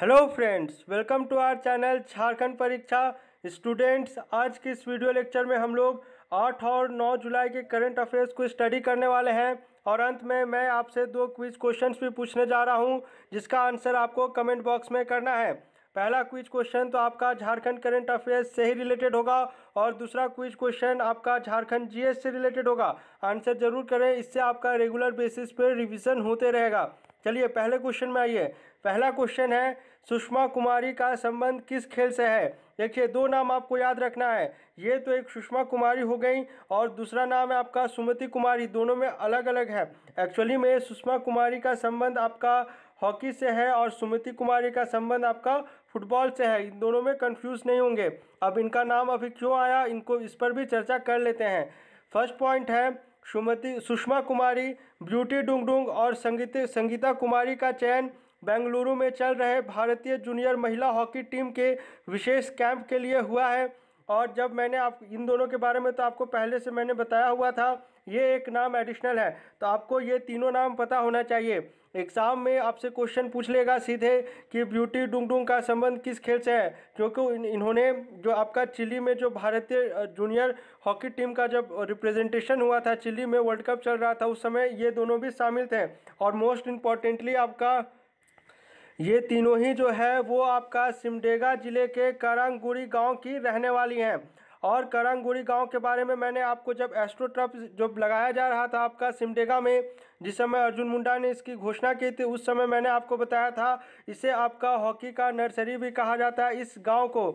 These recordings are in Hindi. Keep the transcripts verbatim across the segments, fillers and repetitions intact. Hello friends, welcome to our channel Jharkhand परीक्षा। स्टूडेंट्स, आज के इस वीडियो लेक्चर में हम लोग आठ और नौ जुलाई के करंट अफेयर्स को स्टडी करने वाले हैं और अंत में मैं आपसे दो क्विज क्वेश्चंस भी पूछने जा रहा हूं, जिसका आंसर आपको कमेंट बॉक्स में करना है। पहला क्विज क्वेश्चन तो आपका झारखंड करंट अफेयर्स से ही रिलेटेड होगा और दूसरा क्विज क्वेश्चन आपका झारखंड जीएस से रिलेटेड होगा। आंसर जरूर करें, इससे आपका रेगुलर बेसिस पर रिवीजन होते रहेगा। चलिए पहले क्वेश्चन में आइए। पहला क्वेश्चन है, सुषमा कुमारी का संबंध किस खेल से है? देखिए, दो नाम आपको याद रखना है। ये तो एक सुषमा कुमारी हो गई और दूसरा नाम है आपका सुमति कुमारी। दोनों में अलग अलग है। एक्चुअली में सुषमा कुमारी का संबंध आपका हॉकी से है और सुमति कुमारी का संबंध आपका फुटबॉल से है। इन दोनों में कंफ्यूज नहीं होंगे। अब इनका नाम अभी क्यों आया, इनको इस पर भी चर्चा कर लेते हैं। फर्स्ट पॉइंट है, सुमति सुषमा कुमारी, ब्यूटी डुंगडुंग और संगीत संगीता कुमारी का चयन बेंगलुरु में चल रहे भारतीय जूनियर महिला हॉकी टीम के विशेष कैंप के लिए हुआ है। और जब मैंने आप इन दोनों के बारे में तो आपको पहले से मैंने बताया हुआ था, ये एक नाम एडिशनल है, तो आपको ये तीनों नाम पता होना चाहिए। एग्ज़ाम में आपसे क्वेश्चन पूछ लेगा सीधे कि ब्यूटी डुंगडुंग का संबंध किस खेल से है, क्योंकि इन्होंने जो आपका चिली में जो भारतीय जूनियर हॉकी टीम का जब रिप्रेजेंटेशन हुआ था, चिली में वर्ल्ड कप चल रहा था, उस समय ये दोनों भी शामिल थे। और मोस्ट इम्पॉर्टेंटली आपका ये तीनों ही जो है वो आपका सिमडेगा ज़िले के कारांगुरी गांव की रहने वाली हैं। और कारांगुरी गांव के बारे में मैंने आपको जब एस्ट्रोटर्फ जब लगाया जा रहा था आपका सिमडेगा में, जिस समय अर्जुन मुंडा ने इसकी घोषणा की थी, उस समय मैंने आपको बताया था इसे आपका हॉकी का नर्सरी भी कहा जाता है इस गाँव को।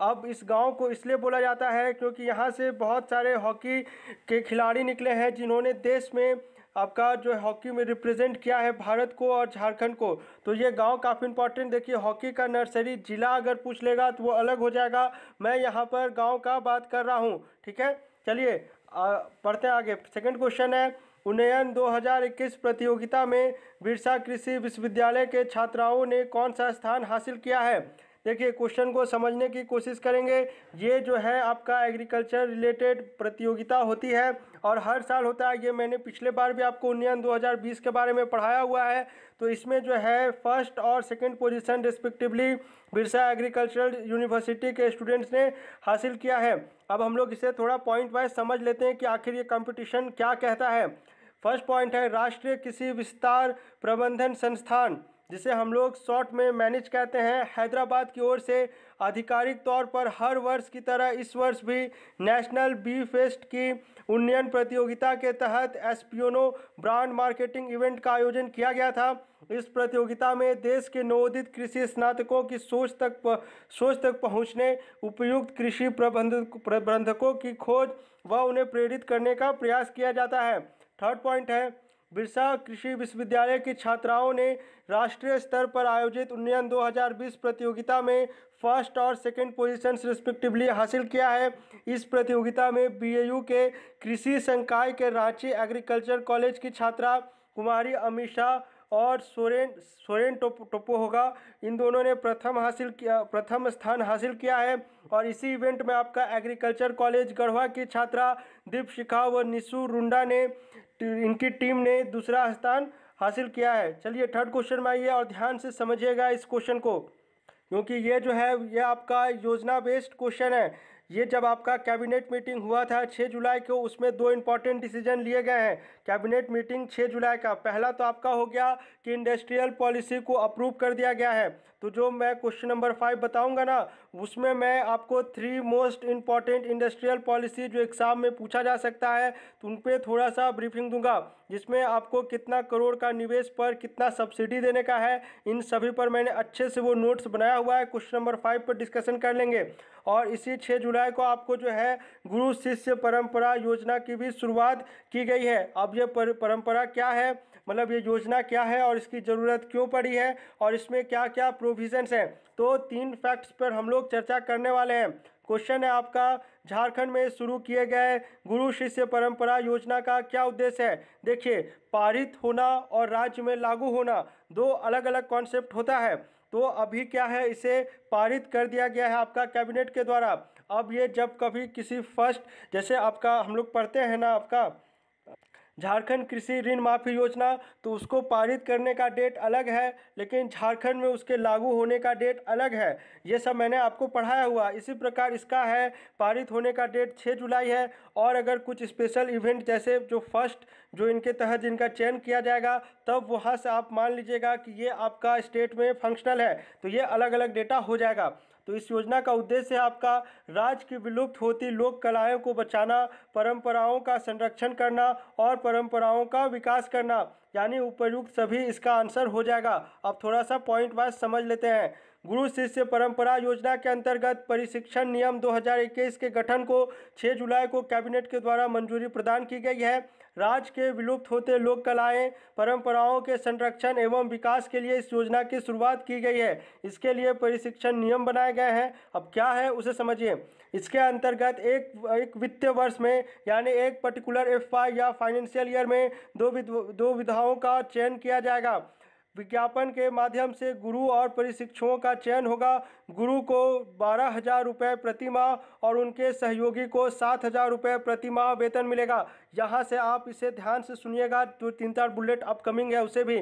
अब इस गांव को इसलिए बोला जाता है क्योंकि यहाँ से बहुत सारे हॉकी के खिलाड़ी निकले हैं जिन्होंने देश में आपका जो हॉकी में रिप्रेजेंट किया है भारत को और झारखंड को। तो ये गांव काफ़ी इंपॉर्टेंट। देखिए, हॉकी का नर्सरी जिला अगर पूछ लेगा तो वो अलग हो जाएगा। मैं यहाँ पर गांव का बात कर रहा हूँ, ठीक है। चलिए पढ़ते हैं आगे। सेकंड क्वेश्चन है, उन्नयन दो हज़ार इक्कीस प्रतियोगिता में बिरसा कृषि विश्वविद्यालय के छात्राओं ने कौन सा स्थान हासिल किया है? देखिए, क्वेश्चन को समझने की कोशिश करेंगे। ये जो है आपका एग्रीकल्चर रिलेटेड प्रतियोगिता होती है और हर साल होता है। ये मैंने पिछले बार भी आपको उन्नयन दो हज़ार बीस के बारे में पढ़ाया हुआ है। तो इसमें जो है फर्स्ट और second position respectively Birsa agricultural university के स्टूडेंट्स ने हासिल किया है। अब हम लोग इसे थोड़ा पॉइंट वाइज समझ लेते हैं कि आखिर ये कंपटीशन क्या कहता है। फर्स्ट पॉइंट है, राष्ट्रीय कृषि विस्तार प्रबंधन संस्थान, जिसे हम लोग शॉर्ट में मैनेज कहते हैं, हैदराबाद की ओर से आधिकारिक तौर पर हर वर्ष की तरह इस वर्ष भी नेशनल बी फेस्ट की उन्नयन प्रतियोगिता के तहत एस्पियोनो ब्रांड मार्केटिंग इवेंट का आयोजन किया गया था। इस प्रतियोगिता में देश के नवोदित कृषि स्नातकों की सोच तक सोच तक पहुंचने, उपयुक्त कृषि प्रबंधक प्रबंधकों की खोज व उन्हें प्रेरित करने का प्रयास किया जाता है। थर्ड पॉइंट है, बिरसा कृषि विश्वविद्यालय की छात्राओं ने राष्ट्रीय स्तर पर आयोजित उन्नयन दो हज़ार बीस प्रतियोगिता में फर्स्ट और सेकंड पोजीशंस रिस्पेक्टिवली हासिल किया है। इस प्रतियोगिता में बीएयू के कृषि संकाय के रांची एग्रीकल्चर कॉलेज की छात्रा कुमारी अमीषा और सोरेन सोरेन टोपो टोपो होगा, इन दोनों ने प्रथम हासिल किया प्रथम स्थान हासिल किया है। और इसी इवेंट में आपका एग्रीकल्चर कॉलेज गढ़वा की छात्रा दीपशिखा व निशु रुंडा ने इनकी टीम ने दूसरा स्थान हासिल किया है। चलिए थर्ड क्वेश्चन में आइए और ध्यान से समझिएगा इस क्वेश्चन को, क्योंकि ये जो है ये आपका योजना बेस्ड क्वेश्चन है। ये जब आपका कैबिनेट मीटिंग हुआ था छह जुलाई को, उसमें दो इम्पॉर्टेंट डिसीजन लिए गए हैं कैबिनेट मीटिंग छह जुलाई का। पहला तो आपका हो गया कि इंडस्ट्रियल पॉलिसी को अप्रूव कर दिया गया है। तो जो मैं क्वेश्चन नंबर फाइव बताऊंगा ना, उसमें मैं आपको three most important industrial policy जो एग्ज़ाम में पूछा जा सकता है, तो उन पर थोड़ा सा ब्रीफिंग दूंगा, जिसमें आपको कितना करोड़ का निवेश पर कितना सब्सिडी देने का है, इन सभी पर मैंने अच्छे से वो नोट्स बनाया हुआ है। क्वेश्चन नंबर फाइव पर डिस्कशन कर लेंगे। और इसी छः जुलाई को आपको जो है गुरु शिष्य परंपरा योजना की भी शुरुआत की गई है। अब ये पर, परंपरा क्या है, मतलब ये योजना क्या है और इसकी ज़रूरत क्यों पड़ी है और इसमें क्या क्या प्रोविजंस हैं, तो तीन फैक्ट्स पर हम लोग चर्चा करने वाले हैं। क्वेश्चन है आपका, झारखंड में शुरू किए गए गुरु शिष्य परंपरा योजना का क्या उद्देश्य है? देखिए, पारित होना और राज्य में लागू होना दो अलग अलग कॉन्सेप्ट होता है। तो अभी क्या है, इसे पारित कर दिया गया है आपका कैबिनेट के द्वारा। अब ये जब कभी किसी फर्स्ट, जैसे आपका हम लोग पढ़ते हैं ना आपका झारखंड कृषि ऋण माफ़ी योजना, तो उसको पारित करने का डेट अलग है, लेकिन झारखंड में उसके लागू होने का डेट अलग है। ये सब मैंने आपको पढ़ाया हुआ। इसी प्रकार इसका है, पारित होने का डेट छह जुलाई है, और अगर कुछ स्पेशल इवेंट जैसे जो फर्स्ट जो इनके तहत इनका चयन किया जाएगा तब वहाँ से आप मान लीजिएगा कि ये आपका स्टेट में फंक्शनल है, तो ये अलग अलग डेटा हो जाएगा। तो इस योजना का उद्देश्य आपका राज्य की विलुप्त होती लोक कलाओं को बचाना, परंपराओं का संरक्षण करना और परंपराओं का विकास करना, यानी उपयुक्त सभी इसका आंसर हो जाएगा। अब थोड़ा सा पॉइंट वाइज समझ लेते हैं। गुरु शिष्य परंपरा योजना के अंतर्गत परिशिक्षण नियम दो हज़ार इक्कीस के गठन को छह जुलाई को कैबिनेट के द्वारा मंजूरी प्रदान की गई है। राज्य के विलुप्त होते लोक कलाएं परंपराओं के संरक्षण एवं विकास के लिए इस योजना की शुरुआत की गई है। इसके लिए परिशिक्षण नियम बनाए गए हैं। अब क्या है उसे समझिए। इसके अंतर्गत एक एक वित्तीय वर्ष में यानी एक पर्टिकुलर एफ वाई या फाइनेंशियल ईयर में दो दो विधाओं का चयन किया जाएगा। विज्ञापन के माध्यम से गुरु और परिशिक्षकों का चयन होगा। गुरु को बारह हज़ार रुपये प्रति माह और उनके सहयोगी को सात हज़ार रुपये प्रति माह वेतन मिलेगा। यहाँ से आप इसे ध्यान से सुनिएगा, जो तीन चार बुलेट अपकमिंग है उसे भी।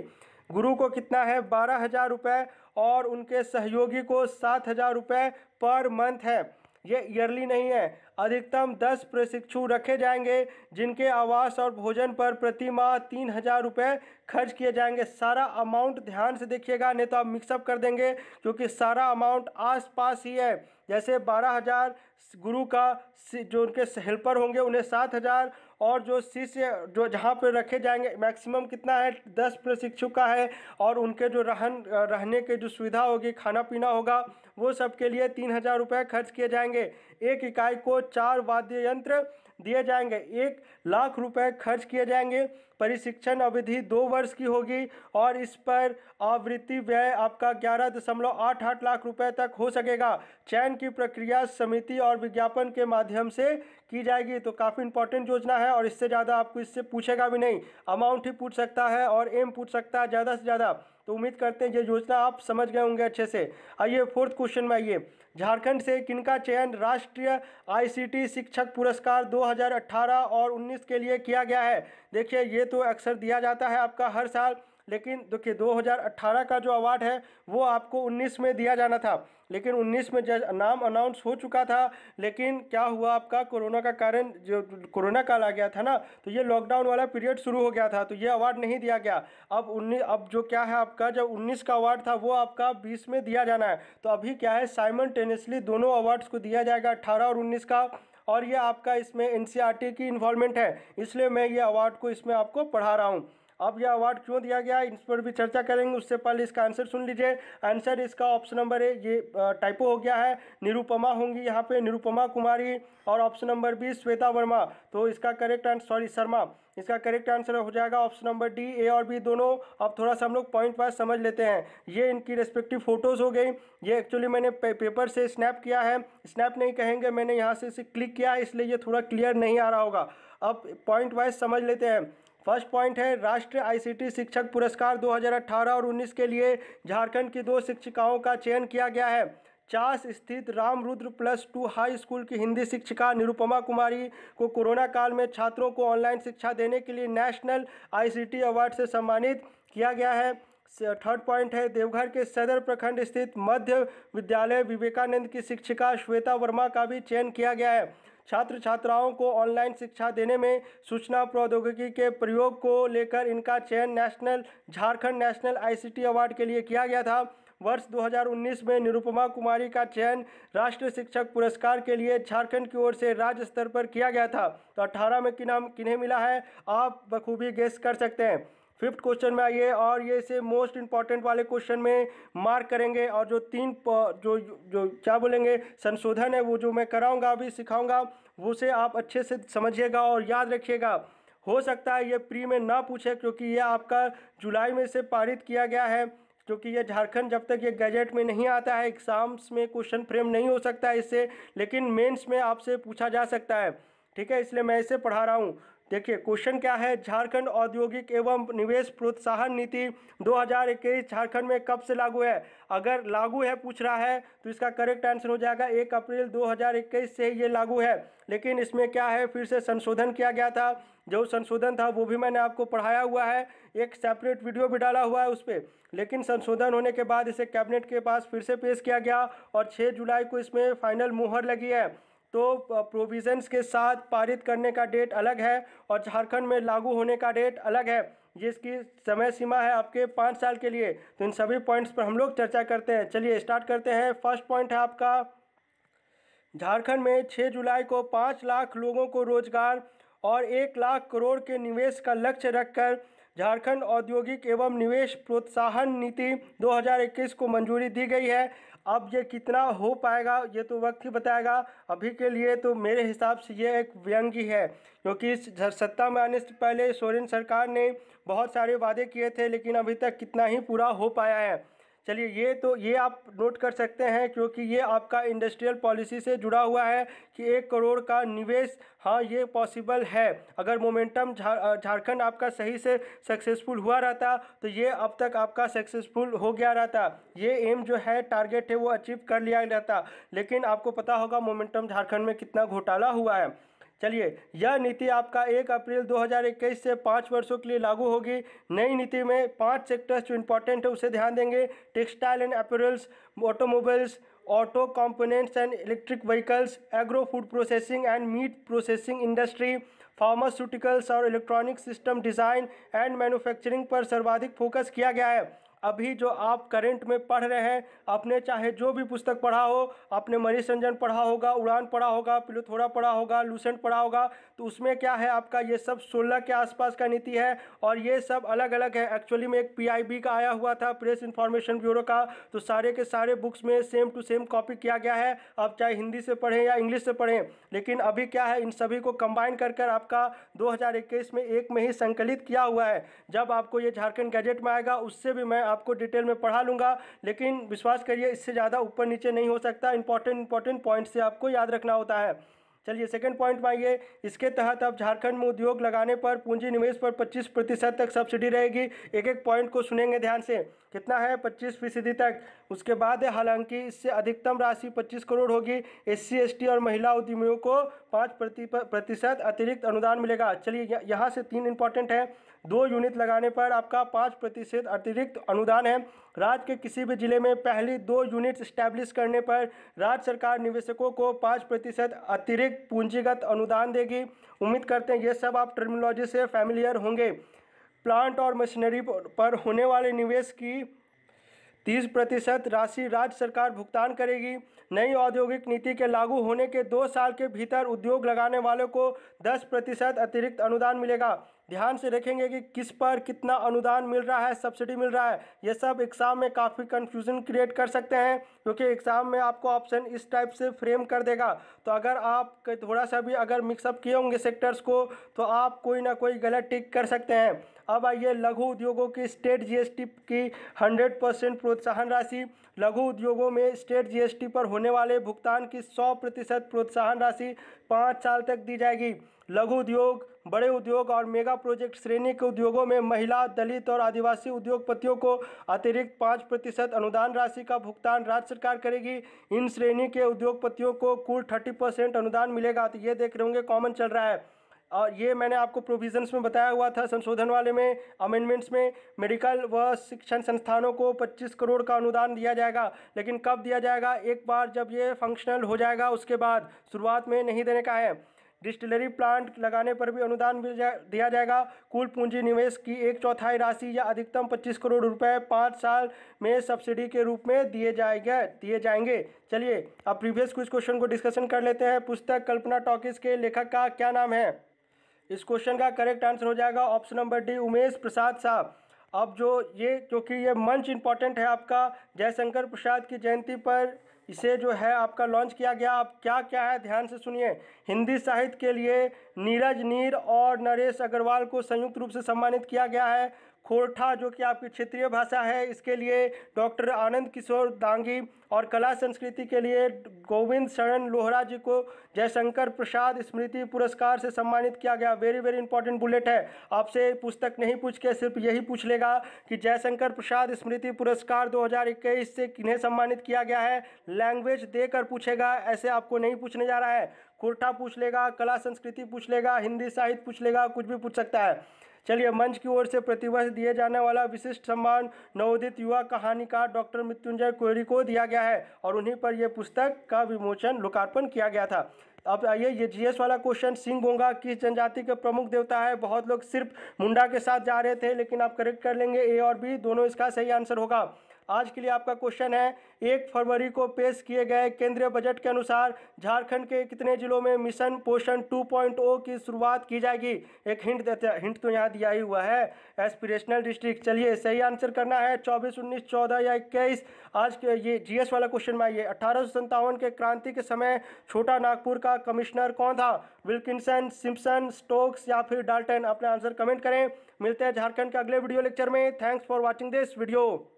गुरु को कितना है, बारह हज़ार रुपये, और उनके सहयोगी को सात हज़ार रुपये पर मंथ है। ये ईयरली नहीं है। अधिकतम दस प्रशिक्षु रखे जाएंगे जिनके आवास और भोजन पर प्रति माह तीन हज़ार रुपये खर्च किए जाएंगे। सारा अमाउंट ध्यान से देखिएगा, नहीं तो आप मिक्सअप कर देंगे, क्योंकि सारा अमाउंट आसपास ही है। जैसे बारह हज़ार गुरु का, जो उनके हेल्पर होंगे उन्हें सात हज़ार, और जो शिष्य जो जहाँ पर रखे जाएंगे मैक्सिमम कितना है, दस प्रशिक्षु का है, और उनके जो रहन रहने के जो सुविधा होगी, खाना पीना होगा, वो सब के लिए तीन हज़ार रुपये खर्च किए जाएंगे। एक इकाई को चार वाद्य यंत्र दिए जाएंगे। एक लाख रुपए खर्च किए जाएंगे। परिशिक्षण अवधि दो वर्ष की होगी और इस पर आवृत्ति व्यय आपका ग्यारह दशमलव आठ आठ लाख रुपए तक हो सकेगा। चयन की प्रक्रिया समिति और विज्ञापन के माध्यम से की जाएगी। तो काफ़ी इंपॉर्टेंट योजना है और इससे ज़्यादा आपको इससे पूछेगा भी नहीं, अमाउंट ही पूछ सकता है और एम पूछ सकता है ज़्यादा से ज़्यादा। तो उम्मीद करते हैं ये योजना आप समझ गए होंगे अच्छे से। आइए फोर्थ क्वेश्चन में आइए। झारखंड से किनका चयन राष्ट्रीय आईसीटी शिक्षक पुरस्कार दो हज़ार अठारह और उन्नीस के लिए किया गया है? देखिए, ये तो अक्सर दिया जाता है आपका हर साल, लेकिन देखिए दो हज़ार अठारह का जो अवार्ड है वो आपको उन्नीस में दिया जाना था, लेकिन उन्नीस में जज नाम अनाउंस हो चुका था, लेकिन क्या हुआ आपका कोरोना का कारण, जो कोरोना काल आ गया था ना, तो ये लॉकडाउन वाला पीरियड शुरू हो गया था, तो ये अवार्ड नहीं दिया गया। अब उन्नीस अब जो क्या है आपका, जब उन्नीस का अवार्ड था वो आपका बीस में दिया जाना है। तो अभी क्या है, साइमल्टेनियसली दोनों अवार्ड्स को दिया जाएगा, अट्ठारह और उन्नीस का, और ये आपका इसमें एनसीईआरटी की इन्वॉल्वमेंट है, इसलिए मैं ये अवार्ड को इसमें आपको पढ़ा रहा हूँ। अब यह अवार्ड क्यों दिया गया इस पर भी चर्चा करेंगे, उससे पहले इसका आंसर सुन लीजिए। आंसर इसका ऑप्शन नंबर ए, ये टाइपो हो गया है, निरुपमा होंगी यहाँ पे, निरुपमा कुमारी, और option number B Shweta Verma. तो इसका करेक्ट आंसर, सॉरी शर्मा, इसका करेक्ट आंसर हो जाएगा ऑप्शन नंबर डी, ए और बी दोनों। अब थोड़ा सा हम लोग पॉइंट वाइज समझ लेते हैं। ये इनकी रेस्पेक्टिव फ़ोटोज़ हो गई, ये एक्चुअली मैंने पे, पेपर से स्नैप किया है, स्नैप नहीं कहेंगे, मैंने यहाँ से इसे क्लिक किया है, इसलिए ये थोड़ा क्लियर नहीं आ रहा होगा। अब पॉइंट वाइज समझ लेते हैं। फर्स्ट पॉइंट है, राष्ट्रीय आईसीटी शिक्षक पुरस्कार दो हज़ार अठारह और उन्नीस के लिए झारखंड की दो शिक्षिकाओं का चयन किया गया है। चास स्थित Ramrudra plus two high school की हिंदी शिक्षिका निरुपमा कुमारी को कोरोना काल में छात्रों को ऑनलाइन शिक्षा देने के लिए नेशनल आईसीटी अवार्ड से सम्मानित किया गया है। थर्ड पॉइंट है, देवघर के सदर प्रखंड स्थित मध्य विद्यालय विवेकानंद की शिक्षिका श्वेता वर्मा का भी चयन किया गया है। छात्र छात्राओं को ऑनलाइन शिक्षा देने में सूचना प्रौद्योगिकी के प्रयोग को लेकर इनका चयन national Jharkhand national ICT award के लिए किया गया था। वर्ष दो हज़ार उन्नीस में निरुपमा कुमारी का चयन राष्ट्रीय शिक्षक पुरस्कार के लिए झारखंड की ओर से राज्य स्तर पर किया गया था। तो अठारह में किन्ह किन्हें मिला है, आप बखूबी गेस कर सकते हैं। फिफ्थ क्वेश्चन में आइए, और ये इसे मोस्ट इंपॉर्टेंट वाले क्वेश्चन में मार्क करेंगे, और जो तीन जो जो क्या बोलेंगे संशोधन है वो जो मैं कराऊंगा अभी सिखाऊंगा, वो से आप अच्छे से समझिएगा और याद रखिएगा। हो सकता है ये प्री में ना पूछे, क्योंकि ये आपका जुलाई में से पारित किया गया है, क्योंकि ये झारखंड जब तक ये गैजेट में नहीं आता है, एग्जाम्स में क्वेश्चन फ्रेम नहीं हो सकता है इससे, लेकिन मेन्स में आपसे पूछा जा सकता है, ठीक है, इसलिए मैं इसे पढ़ा रहा हूँ। देखिए क्वेश्चन क्या है, झारखंड औद्योगिक एवं निवेश प्रोत्साहन नीति दो हज़ार इक्कीस झारखंड में कब से लागू है? अगर लागू है पूछ रहा है तो इसका करेक्ट आंसर हो जाएगा एक अप्रैल दो हज़ार इक्कीस से ये लागू है। लेकिन इसमें क्या है, फिर से संशोधन किया गया था, जो संशोधन था वो भी मैंने आपको पढ़ाया हुआ है, एक सेपरेट वीडियो भी डाला हुआ है उस पर। लेकिन संशोधन होने के बाद इसे कैबिनेट के पास फिर से पेश किया गया और छः जुलाई को इसमें फाइनल मुहर लगी है। तो प्रोविजंस के साथ पारित करने का डेट अलग है और झारखंड में लागू होने का डेट अलग है, जिसकी समय सीमा है आपके पाँच साल के लिए। तो इन सभी पॉइंट्स पर हम लोग चर्चा करते हैं। चलिए स्टार्ट करते हैं। फर्स्ट पॉइंट है आपका, झारखंड में छह जुलाई को पाँच लाख लोगों को रोजगार और एक लाख करोड़ के निवेश का लक्ष्य रखकर झारखंड औद्योगिक एवं निवेश प्रोत्साहन नीति दो हज़ार इक्कीस को मंजूरी दी गई है। अब ये कितना हो पाएगा ये तो वक्त ही बताएगा। अभी के लिए तो मेरे हिसाब से ये एक व्यंग्य है, क्योंकि सत्ता में आने से पहले सोरेन सरकार ने बहुत सारे वादे किए थे, लेकिन अभी तक कितना ही पूरा हो पाया है। चलिए ये तो ये आप नोट कर सकते हैं, क्योंकि ये आपका इंडस्ट्रियल पॉलिसी से जुड़ा हुआ है कि एक करोड़ का निवेश, हाँ ये पॉसिबल है। अगर मोमेंटम झारखंड आपका सही से सक्सेसफुल हुआ रहता तो ये अब तक आपका सक्सेसफुल हो गया रहता, ये एम जो है टारगेट है वो अचीव कर लिया रहता। लेकिन आपको पता होगा मोमेंटम झारखंड में कितना घोटाला हुआ है। चलिए, यह नीति आपका एक अप्रैल दो हज़ार इक्कीस से पाँच वर्षों के लिए लागू होगी। नई नीति में पांच सेक्टर्स जो इम्पोर्टेंट है उसे ध्यान देंगे, textile and apparels, automobiles, auto components and electric vehicles, agro food processing and meat processing industry, pharmaceuticals और electronic system design and manufacturing पर सर्वाधिक फोकस किया गया है। अभी जो आप करंट में पढ़ रहे हैं, आपने चाहे जो भी पुस्तक पढ़ा हो, आपने मणिरंजन पढ़ा होगा, उड़ान पढ़ा होगा, पिलोथोड़ा पढ़ा होगा, लूसेंट पढ़ा होगा, तो उसमें क्या है आपका ये सब सोलह के आसपास का नीति है और ये सब अलग अलग है। एक्चुअली में एक पीआईबी का आया हुआ था, प्रेस इंफॉर्मेशन ब्यूरो का, तो सारे के सारे बुक्स में सेम टू सेम कॉपी किया गया है। आप चाहे हिंदी से पढ़ें या इंग्लिश से पढ़ें, लेकिन अभी क्या है इन सभी को कंबाइन कर कर आपका दो हज़ार इक्कीस में एक में ही संकलित किया हुआ है। जब आपको ये झारखंड गैजेट में आएगा उससे भी मैं आपको डिटेल में पढ़ा लूँगा, लेकिन विश्वास करिए इससे ज़्यादा ऊपर नीचे नहीं हो सकता। इंपॉर्टेंट इंपॉर्टेंट पॉइंट से आपको याद रखना होता है। चलिए सेकंड पॉइंट में आइए। इसके तहत अब झारखंड में उद्योग लगाने पर पूंजी निवेश पर पच्चीस प्रतिशत तक सब्सिडी रहेगी। एक एक पॉइंट को सुनेंगे ध्यान से, कितना है पच्चीस फीसदी तक। उसके बाद है, हालांकि इससे अधिकतम राशि पच्चीस करोड़ होगी। एस सी एस टी और महिला उद्यमियों को पाँच प्रति प्रतिशत अतिरिक्त अनुदान मिलेगा। चलिए यहाँ से तीन इंपॉर्टेंट है, दो यूनिट लगाने पर आपका पाँच प्रतिशत अतिरिक्त अनुदान है। राज्य के किसी भी जिले में पहली दो यूनिट स्टैब्लिश करने पर राज्य सरकार निवेशकों को पाँच प्रतिशत अतिरिक्त पूंजीगत अनुदान देगी। उम्मीद करते हैं ये सब आप टर्मिनोलॉजी से फैमिलियर होंगे। प्लांट और मशीनरी पर होने वाले निवेश की तीस प्रतिशत राशि राज्य सरकार भुगतान करेगी। नई औद्योगिक नीति के लागू होने के दो साल के भीतर उद्योग लगाने वालों को दस प्रतिशत अतिरिक्त अनुदान मिलेगा। ध्यान से देखेंगे कि किस पर कितना अनुदान मिल रहा है, सब्सिडी मिल रहा है। ये सब एग्ज़ाम में काफ़ी कंफ्यूजन क्रिएट कर सकते हैं, क्योंकि एग्ज़ाम में आपको ऑप्शन इस टाइप से फ्रेम कर देगा। तो अगर आप थोड़ा सा भी अगर मिक्सअप किए होंगे सेक्टर्स को, तो आप कोई ना कोई गलत टिक कर सकते हैं। अब आइए लघु उद्योगों की स्टेट जीएसटी की हंड्रेड परसेंट प्रोत्साहन राशि। लघु उद्योगों में स्टेट जीएसटी पर होने वाले भुगतान की सौ प्रतिशत प्रोत्साहन राशि पाँच साल तक दी जाएगी। लघु उद्योग, बड़े उद्योग और मेगा प्रोजेक्ट श्रेणी के उद्योगों में महिला, दलित और आदिवासी उद्योगपतियों को अतिरिक्त पाँच प्रतिशत अनुदान राशि का भुगतान राज्य सरकार करेगी। इन श्रेणी के उद्योगपतियों को कुल थर्टी परसेंट अनुदान मिलेगा। तो ये देख रहे होंगे कॉमन चल रहा है, और ये मैंने आपको प्रोविजंस में बताया हुआ था, संशोधन वाले में, अमेंडमेंट्स में। मेडिकल व शिक्षण संस्थानों को पच्चीस करोड़ का अनुदान दिया जाएगा, लेकिन कब दिया जाएगा, एक बार जब ये फंक्शनल हो जाएगा उसके बाद, शुरुआत में नहीं देने का है। डिस्टिलरी प्लांट लगाने पर भी अनुदान मिल जा, दिया जाएगा। कुल पूंजी निवेश की एक चौथाई राशि या अधिकतम पच्चीस करोड़ रुपए पाँच साल में सब्सिडी के रूप में दिए जाएंगे दिए जाएंगे चलिए अब प्रीवियस कुछ क्वेश्चन को डिस्कशन कर लेते हैं। पुस्तक कल्पना टॉकीज के लेखक का क्या नाम है? इस क्वेश्चन का करेक्ट आंसर हो जाएगा option number D, Umesh Prasad साहब। अब जो ये क्योंकि ये मंच इंपॉर्टेंट है आपका, जयशंकर प्रसाद की जयंती पर इसे जो है आपका लॉन्च किया गया। आप क्या क्या है ध्यान से सुनिए। हिंदी साहित्य के लिए नीरज नीर और नरेश अग्रवाल को संयुक्त रूप से सम्मानित किया गया है। खोरठा जो कि आपकी क्षेत्रीय भाषा है, इसके लिए डॉक्टर आनंद किशोर दांगी और कला संस्कृति के लिए गोविंद शरण लोहरा जी को जयशंकर प्रसाद स्मृति पुरस्कार से सम्मानित किया गया। वेरी वेरी इंपॉर्टेंट बुलेट है, आपसे पुस्तक नहीं पूछ के सिर्फ यही पूछ लेगा कि जयशंकर प्रसाद स्मृति पुरस्कार दो हज़ार इक्कीस से किन्हें सम्मानित किया गया है। लैंग्वेज देकर पूछेगा, ऐसे आपको नहीं पूछने जा रहा है। खुर्ठा पूछ लेगा, कला संस्कृति पूछ लेगा, हिंदी साहित्य पूछ लेगा, कुछ भी पूछ सकता है। चलिए, मंच की ओर से प्रतिवर्ष दिए जाने वाला विशिष्ट सम्मान नवोदित युवा कहानीकार डॉक्टर मृत्युंजय कोहरी को दिया गया है और उन्हीं पर यह पुस्तक का विमोचन लोकार्पण किया गया था। अब आइए, ये जीएस वाला क्वेश्चन सिंह गोंगा किस जनजाति के प्रमुख देवता है। बहुत लोग सिर्फ मुंडा के साथ जा रहे थे, लेकिन आप करेक्ट कर लेंगे, ए और बी दोनों इसका सही आंसर होगा। आज के लिए आपका क्वेश्चन है, एक फरवरी को पेश किए गए केंद्रीय बजट के अनुसार झारखंड के कितने जिलों में मिशन पोषण टू पॉइंट ओ की शुरुआत की जाएगी। एक हिंट देते हैं, हिंट तो यहाँ दिया ही हुआ है, एस्पिरेशनल डिस्ट्रिक्ट। चलिए, सही आंसर करना है चौबीस, उन्नीस, चौदह या इक्कीस। आज के ये जीएस वाला क्वेश्चन में आइए, अठारह सौ संतावन के क्रांति के समय छोटा नागपुर का कमिश्नर कौन था। विल्किंसन, सिम्पसन, स्टोक्स या फिर डाल्टन। अपना आंसर कमेंट करें। मिलते हैं झारखंड के अगले वीडियो लेक्चर में। Thanks for watching this video.